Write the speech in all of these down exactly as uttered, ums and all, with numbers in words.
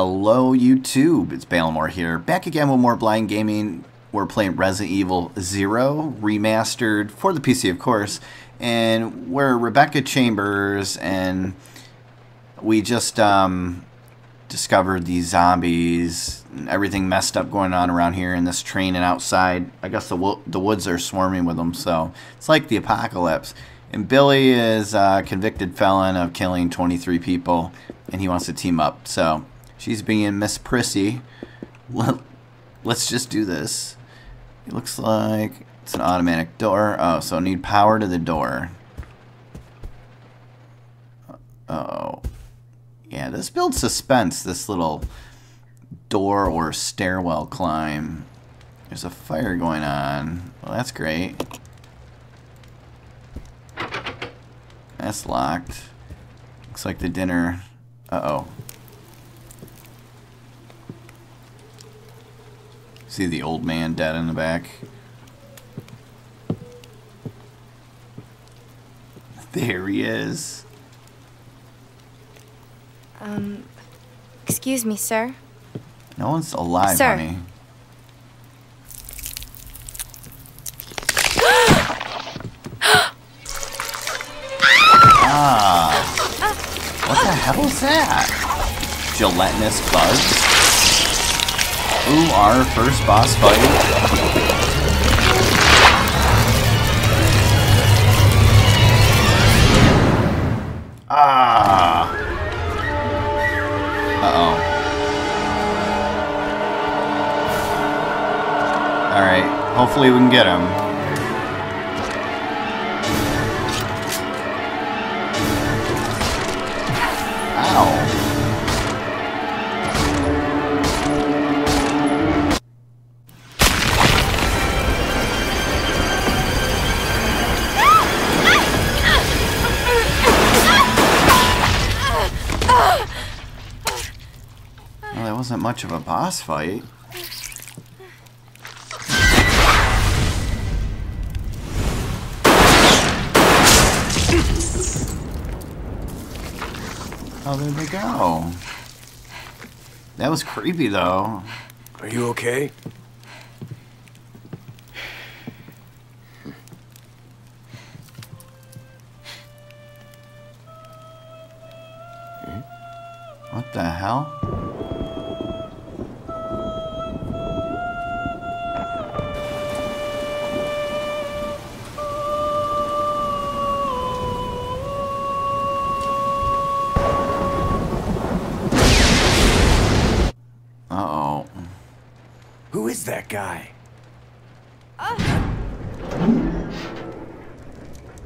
Hello YouTube, it's Baltimore here, back again with more Blind Gaming. We're playing Resident Evil Zero, remastered, for the P C of course, and we're Rebecca Chambers, and we just um, discovered these zombies, and everything messed up going on around here in this train and outside. I guess the, wo the woods are swarming with them, so it's like the apocalypse. And Billy is a convicted felon of killing twenty-three people, and he wants to team up, so... she's being Miss Prissy. Well, let's just do this. It looks like it's an automatic door. Oh, so I need power to the door. Uh-oh. Yeah, this builds suspense, this little door or stairwell climb. There's a fire going on. Well, that's great. That's locked. Looks like the dinner... Uh-oh. See the old man dead in the back. There he is. Um, excuse me, sir. No one's alive, sir. Honey. Ah. What the hell is that? Gelatinous bugs? Ooh, our first boss fight. Ah. Uh-oh. Alright, hopefully we can get him. Ow. Wasn't much of a boss fight. Oh, there they go. That was creepy, though. Are you okay? What the hell? That guy. Uh.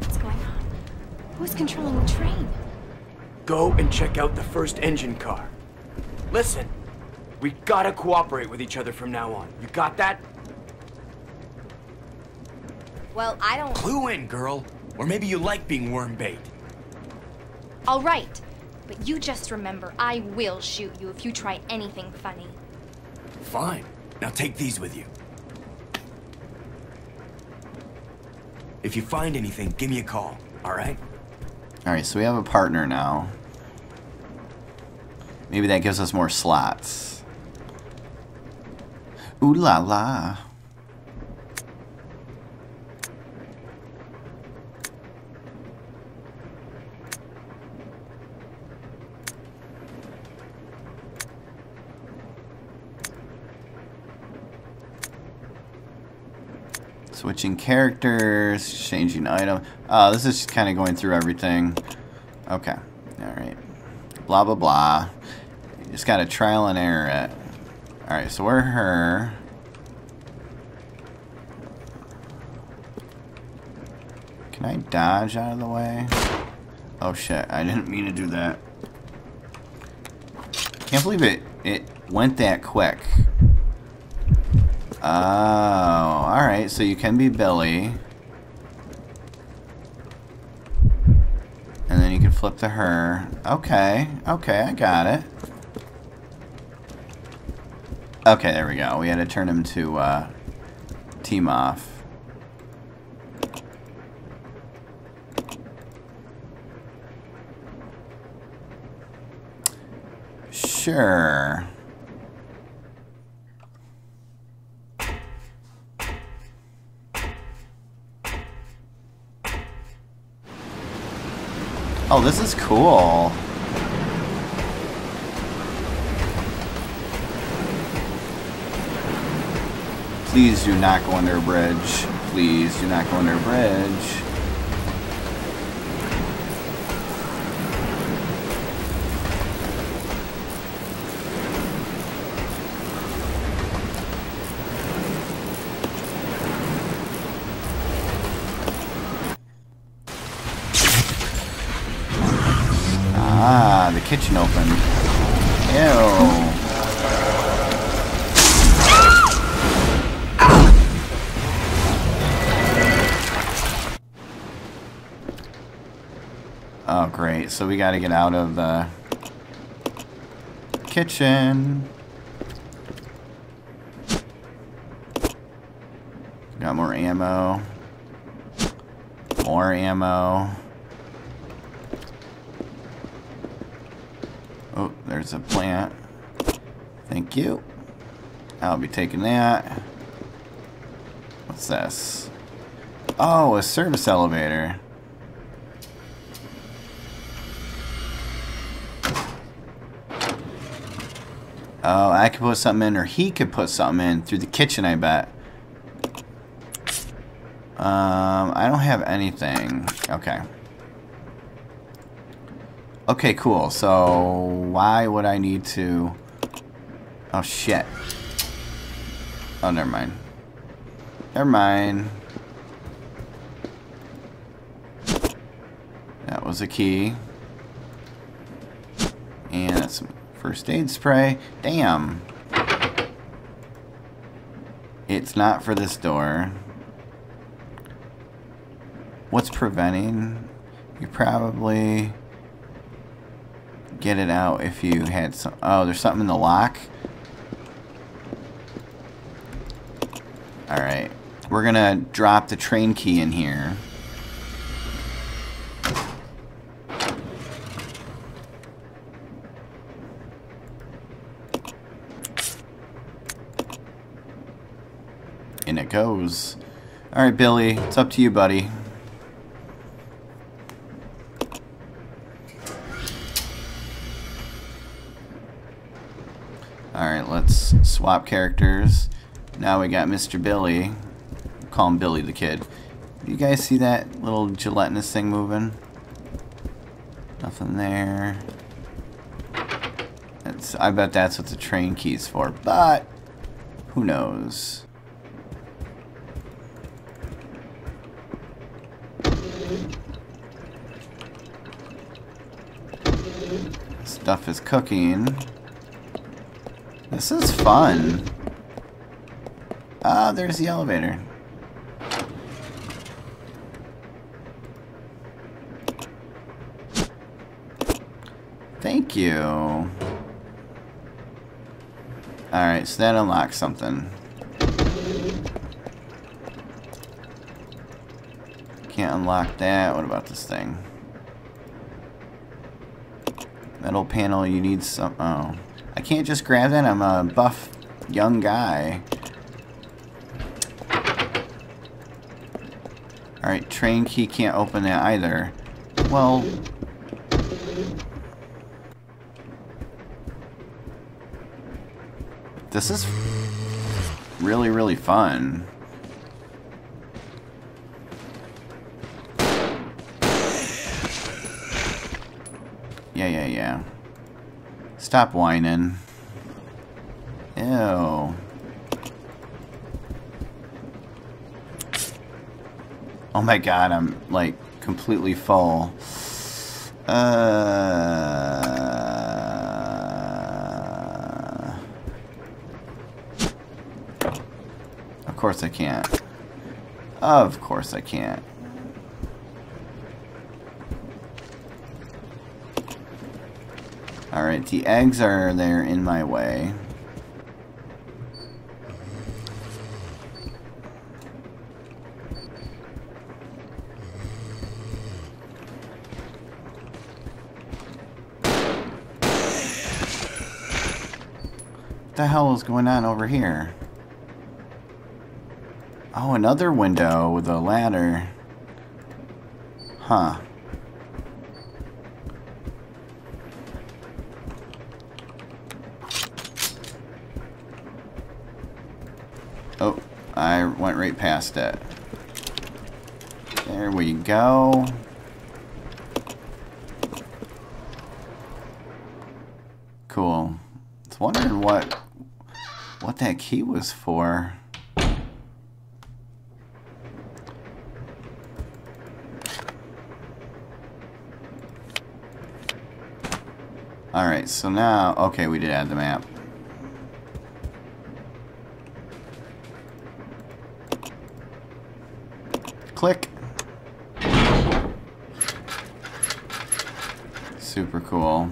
What's going on? Who's controlling the train? Go and check out the first engine car. Listen, we gotta cooperate with each other from now on. You got that? Well, I don't... Clue in, girl. Or maybe you like being worm bait. All right, but you just remember, I will shoot you if you try anything funny. Fine. Now take these with you. If you find anything, give me a call, all right? All right, so we have a partner now. Maybe that gives us more slots. Ooh la la. Switching characters, changing item. Uh, this is kind of going through everything. Okay, all right. Blah, blah, blah. You just got to trial and error it. All right, so we're her. Can I dodge out of the way? Oh, shit, I didn't mean to do that. Can't believe it, it went that quick. Oh, alright, so you can be Billy. And then you can flip to her. Okay, okay, I got it. Okay, there we go. We had to turn him to uh, team off. Shh. Sure. Oh, this is cool. Please do not go under a bridge. Please do not go under a bridge. Kitchen open. Ew. Oh great, so we gotta get out of the kitchen. Got more ammo. More ammo. Oh, there's a plant. Thank you. I'll be taking that. What's this? Oh, a service elevator. Oh, I could put something in, or he could put something in through the kitchen, I bet. Um, I don't have anything. Okay. Okay, cool. So, why would I need to... Oh, shit. Oh, never mind. Never mind. That was a key. And that's some first aid spray. Damn. It's not for this door. What's preventing? You probably... Get it out if you had some... Oh, there's something in the lock? Alright. We're gonna drop the train key in here. And it goes. Alright, Billy. It's up to you, buddy. Alright, let's swap characters. Now we got Mister Billy. Call him Billy the Kid. You guys see that little gelatinous thing moving? Nothing there. It's, I bet that's what the train key's for, but who knows? Stuff is cooking. This is fun. Ah, oh, there's the elevator. Thank you. Alright, so that unlocks something. Can't unlock that. What about this thing? Metal panel, you need some... Oh. I can't just grab that, I'm a buff young guy. Alright, train key, can't open that either. Well... This is really, really fun. Yeah, yeah, yeah. Stop whining. Ew. Oh my god, I'm like completely full. Uh... Of course I can't. Of course I can't. Alright, the eggs are there in my way. the hell is going on over here? Oh, another window with a ladder. Huh. Oh, I went right past it. There we go. Cool. I was wondering what, what that key was for. Alright, so now... Okay, we did add the map. Click! Super cool.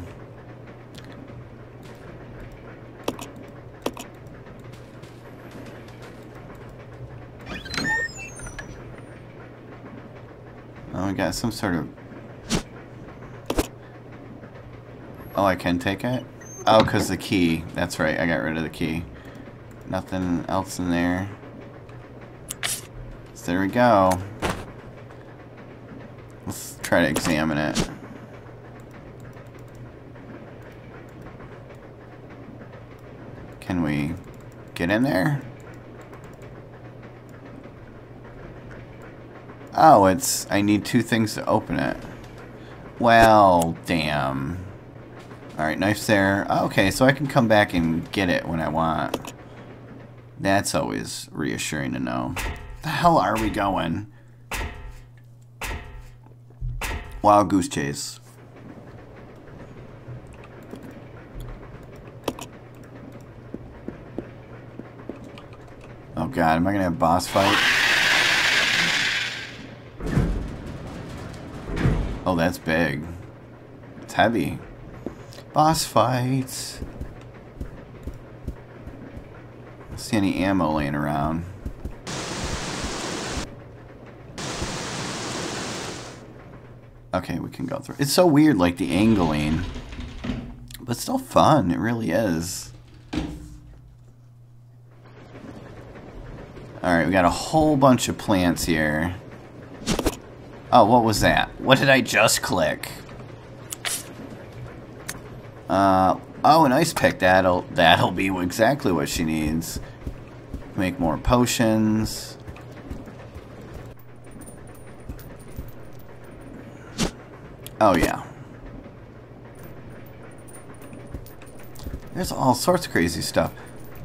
Oh, we got some sort of... Oh, I can take it? Oh, because the key. That's right, I got rid of the key. Nothing else in there. So there we go. Let's try to examine it. Can we get in there? Oh, it's... I need two things to open it. Well, damn. Alright, knife's there. Oh, okay, so I can come back and get it when I want. That's always reassuring to know. The hell are we going? Wild goose chase. Oh god, am I gonna have a boss fight? Oh, that's big. It's heavy. Boss fights. I don't see any ammo laying around. Okay, we can go through. It's so weird, like the angling, but still fun. It really is. All right, we got a whole bunch of plants here. Oh, what was that? What did I just click? Uh, oh, an ice pick. That'll, that'll be exactly what she needs. Make more potions. Oh, yeah. There's all sorts of crazy stuff.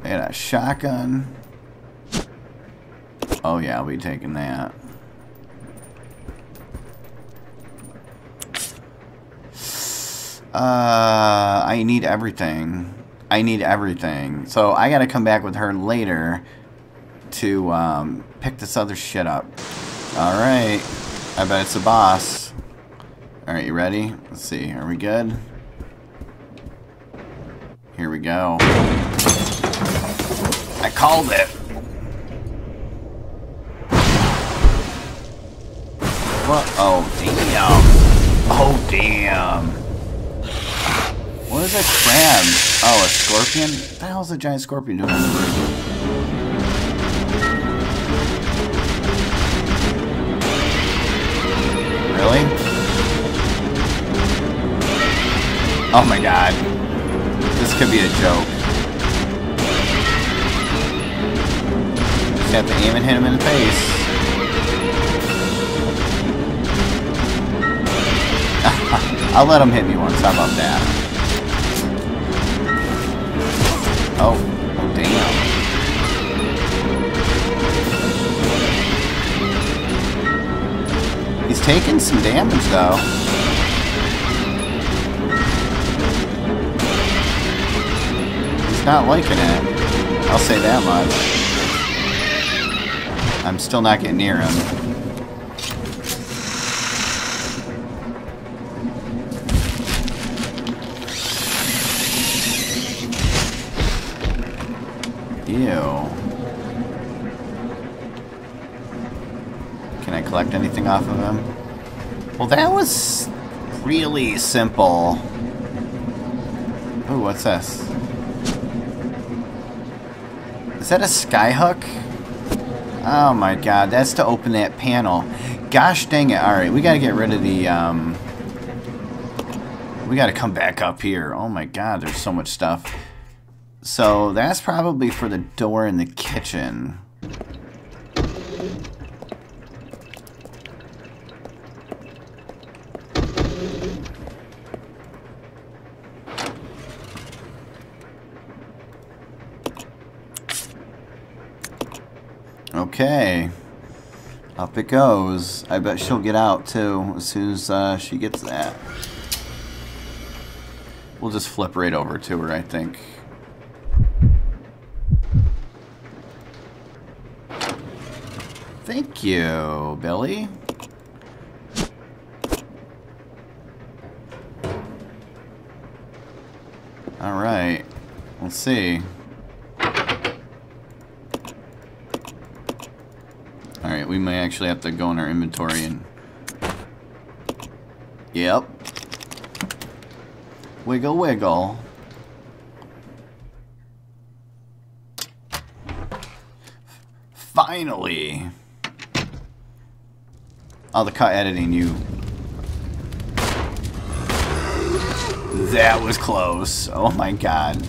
I got a shotgun. Oh, yeah, I'll be taking that. Uh, I need everything. I need everything. So I gotta come back with her later to um, pick this other shit up. Alright. I bet it's a boss. Alright, you ready? Let's see. Are we good? Here we go. I called it. What? Oh, damn. Oh, damn. What is a crab? Oh, a scorpion? What the hell's a giant scorpion doing on the roof? Really? Oh my god. This could be a joke. Just have to aim and hit him in the face. I'll let him hit me once. How about that? Oh, oh, damn. He's taking some damage, though. He's not liking it. I'll say that much. I'm still not getting near him. Can I collect anything off of him? Well, that was really simple. Ooh, what's this? Is that a skyhook? Oh my god, that's to open that panel. Gosh dang it. Alright, we gotta get rid of the, um... we gotta come back up here. Oh my god, there's so much stuff. So, that's probably for the door in the kitchen. Okay, up it goes. I bet she'll get out too as soon as uh, she gets that. We'll just flip right over to her, I think. Thank you, Billy. All right, let's see. Alright, we may actually have to go in our inventory and... Yep. Wiggle, wiggle. Finally! Oh, the cut editing, you... That was close. Oh my god.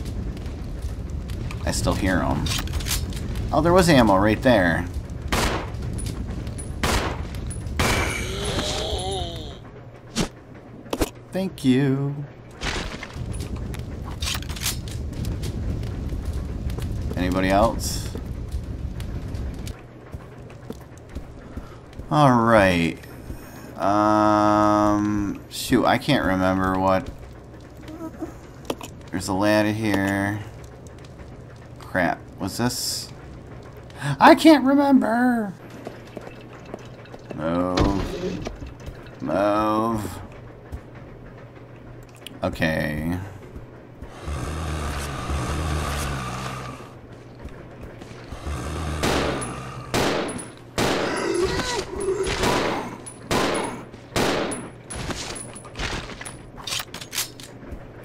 I still hear them. Oh, there was ammo right there. Thank you. Anybody else? All right. Um, shoot, I can't remember what. There's a ladder here. Crap. What's this? I can't remember. Move. Move. Okay.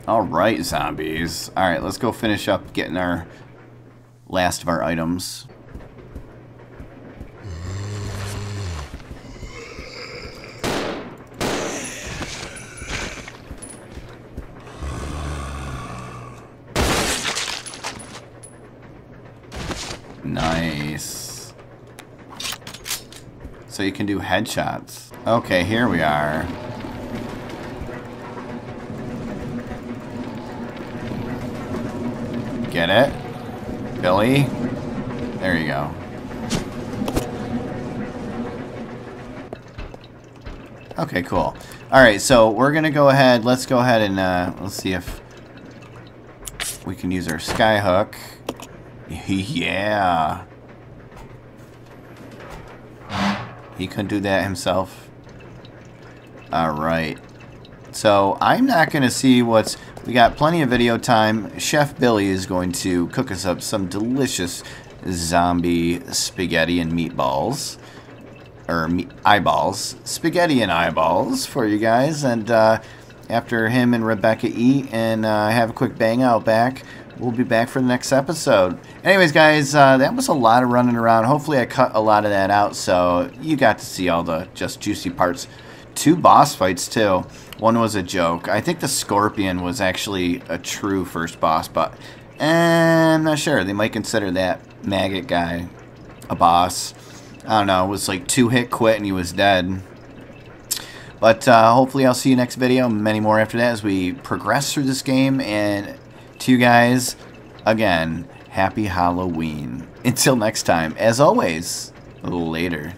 All right, zombies. All right, let's go finish up getting our last of our items. Nice. So you can do headshots. Okay, here we are. Get it? Billy? There you go. Okay, cool. Alright, so we're gonna go ahead, let's go ahead and uh, let's see if we can use our skyhook. Yeah. He couldn't do that himself. Alright. So, I'm not going to see what's... We got plenty of video time. Chef Billy is going to cook us up some delicious zombie spaghetti and meatballs. Or me eyeballs. Spaghetti and eyeballs for you guys. And uh, after him and Rebecca eat and uh, have a quick bang out back... We'll be back for the next episode. Anyways, guys, uh, that was a lot of running around. Hopefully I cut a lot of that out, so you got to see all the just juicy parts. Two boss fights, too. One was a joke. I think the Scorpion was actually a true first boss, but eh, I'm not sure. They might consider that maggot guy a boss. I don't know. It was like two hit quit and he was dead. But uh, hopefully I'll see you next video. Many more after that as we progress through this game. And... to you guys, again, happy Halloween. Until next time, as always, later.